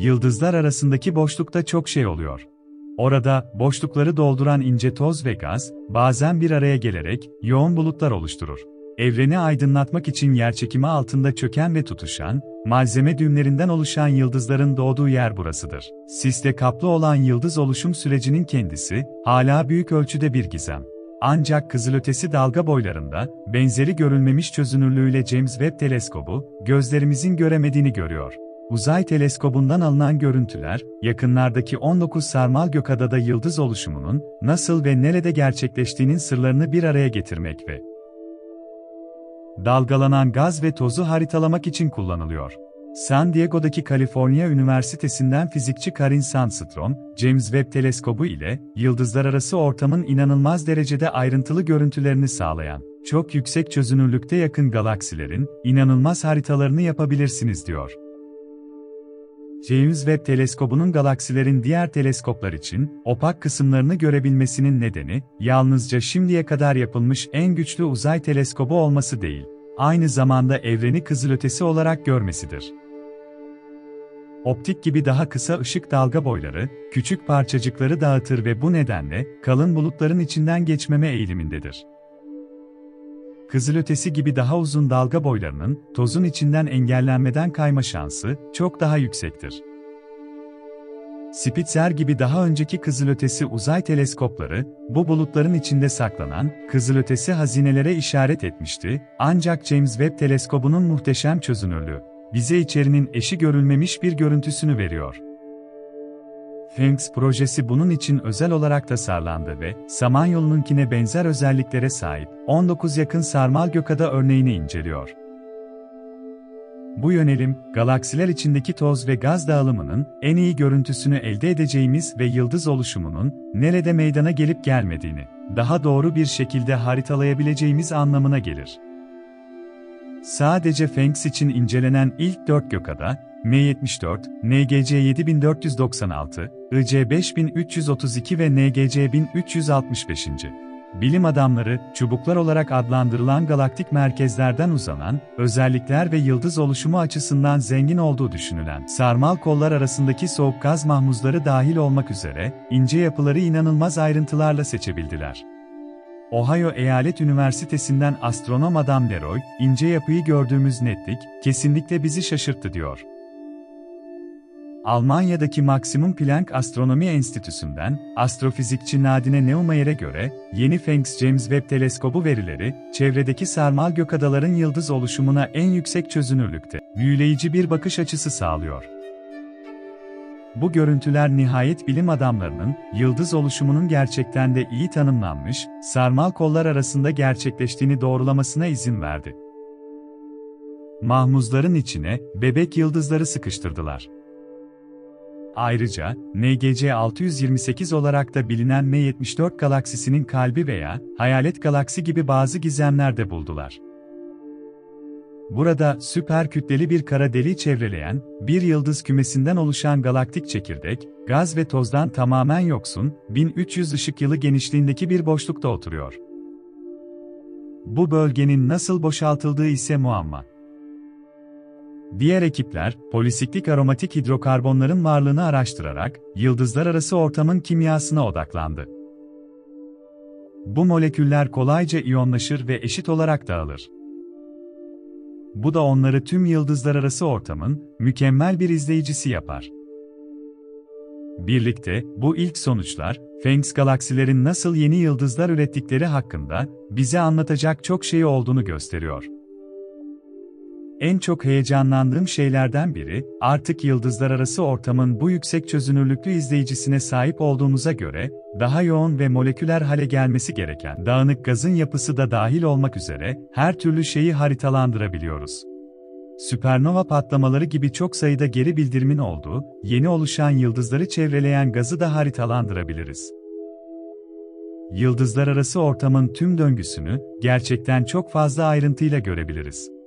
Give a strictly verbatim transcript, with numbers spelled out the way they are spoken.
Yıldızlar arasındaki boşlukta çok şey oluyor. Orada, boşlukları dolduran ince toz ve gaz, bazen bir araya gelerek, yoğun bulutlar oluşturur. Evreni aydınlatmak için yerçekimi altında çöken ve tutuşan, malzeme düğümlerinden oluşan yıldızların doğduğu yer burasıdır. Sisle kaplı olan yıldız oluşum sürecinin kendisi, hala büyük ölçüde bir gizem. Ancak kızılötesi dalga boylarında, benzeri görülmemiş çözünürlüğüyle James Webb Teleskobu, gözlerimizin göremediğini görüyor. Uzay teleskobundan alınan görüntüler, yakınlardaki on dokuz sarmal gökadada yıldız oluşumunun, nasıl ve nerede gerçekleştiğinin sırlarını bir araya getirmek ve dalgalanan gaz ve tozu haritalamak için kullanılıyor. San Diego'daki Kaliforniya Üniversitesi'nden fizikçi Karin Sandstrom, James Webb Teleskobu ile, yıldızlar arası ortamın inanılmaz derecede ayrıntılı görüntülerini sağlayan, çok yüksek çözünürlükte yakın galaksilerin, inanılmaz haritalarını yapabilirsiniz diyor. James Webb Teleskobu'nun galaksilerin diğer teleskoplar için, opak kısımlarını görebilmesinin nedeni, yalnızca şimdiye kadar yapılmış en güçlü uzay teleskobu olması değil, aynı zamanda evreni kızılötesi olarak görmesidir. Optik gibi daha kısa ışık dalga boyları, küçük parçacıkları dağıtır ve bu nedenle, kalın bulutların içinden geçmeme eğilimindedir. Kızılötesi gibi daha uzun dalga boylarının, tozun içinden engellenmeden kayma şansı, çok daha yüksektir. Spitzer gibi daha önceki kızılötesi uzay teleskopları, bu bulutların içinde saklanan, kızılötesi hazinelere işaret etmişti, ancak James Webb Teleskobu'nun muhteşem çözünürlüğü, bize içerinin eşi görülmemiş bir görüntüsünü veriyor. PHANGS projesi bunun için özel olarak tasarlandı ve, Samanyolu'nunkine benzer özelliklere sahip, on dokuz yakın sarmal gökada örneğini inceliyor. Bu yönelim, galaksiler içindeki toz ve gaz dağılımının, en iyi görüntüsünü elde edeceğimiz ve yıldız oluşumunun, nerede meydana gelip gelmediğini, daha doğru bir şekilde haritalayabileceğimiz anlamına gelir. Sadece PHANGS için incelenen ilk dört gökada, M yetmiş dört, N G C yedi bin dört yüz doksan altı, I C beş bin üç yüz otuz iki ve N G C bin üç yüz altmış beş. Bilim adamları, çubuklar olarak adlandırılan galaktik merkezlerden uzanan, özellikler ve yıldız oluşumu açısından zengin olduğu düşünülen, sarmal kollar arasındaki soğuk gaz mahmuzları dahil olmak üzere, ince yapıları inanılmaz ayrıntılarla seçebildiler. Ohio Eyalet Üniversitesi'nden astronom Adam Leroy, ince yapıyı gördüğümüz netlik, kesinlikle bizi şaşırttı diyor. Almanya'daki Max Planck Astronomi Enstitüsü'nden, astrofizikçi Nadine Neumeyer'e göre, yeni PHANGS James Webb Teleskobu verileri, çevredeki sarmal gökadaların yıldız oluşumuna en yüksek çözünürlükte, büyüleyici bir bakış açısı sağlıyor. Bu görüntüler nihayet bilim adamlarının, yıldız oluşumunun gerçekten de iyi tanımlanmış, sarmal kollar arasında gerçekleştiğini doğrulamasına izin verdi. Mahmuzların içine, bebek yıldızları sıkıştırdılar. Ayrıca, N G C altı yüz yirmi sekiz olarak da bilinen M yetmiş dört galaksisinin kalbi veya hayalet galaksi gibi bazı gizemler de buldular. Burada, süper kütleli bir kara deliği çevreleyen, bir yıldız kümesinden oluşan galaktik çekirdek, gaz ve tozdan tamamen yoksun, bin üç yüz ışık yılı genişliğindeki bir boşlukta oturuyor. Bu bölgenin nasıl boşaltıldığı ise muamma. Diğer ekipler, polisiklik aromatik hidrokarbonların varlığını araştırarak, yıldızlar arası ortamın kimyasına odaklandı. Bu moleküller kolayca iyonlaşır ve eşit olarak dağılır. Bu da onları tüm yıldızlar arası ortamın, mükemmel bir izleyicisi yapar. Birlikte, bu ilk sonuçlar, PHANGS galaksilerin nasıl yeni yıldızlar ürettikleri hakkında, bize anlatacak çok şey olduğunu gösteriyor. En çok heyecanlandığım şeylerden biri, artık yıldızlar arası ortamın bu yüksek çözünürlüklü izleyicisine sahip olduğumuza göre, daha yoğun ve moleküler hale gelmesi gereken dağınık gazın yapısı da dahil olmak üzere, her türlü şeyi haritalandırabiliyoruz. Süpernova patlamaları gibi çok sayıda geri bildirimin olduğu, yeni oluşan yıldızları çevreleyen gazı da haritalandırabiliriz. Yıldızlar arası ortamın tüm döngüsünü, gerçekten çok fazla ayrıntıyla görebiliriz.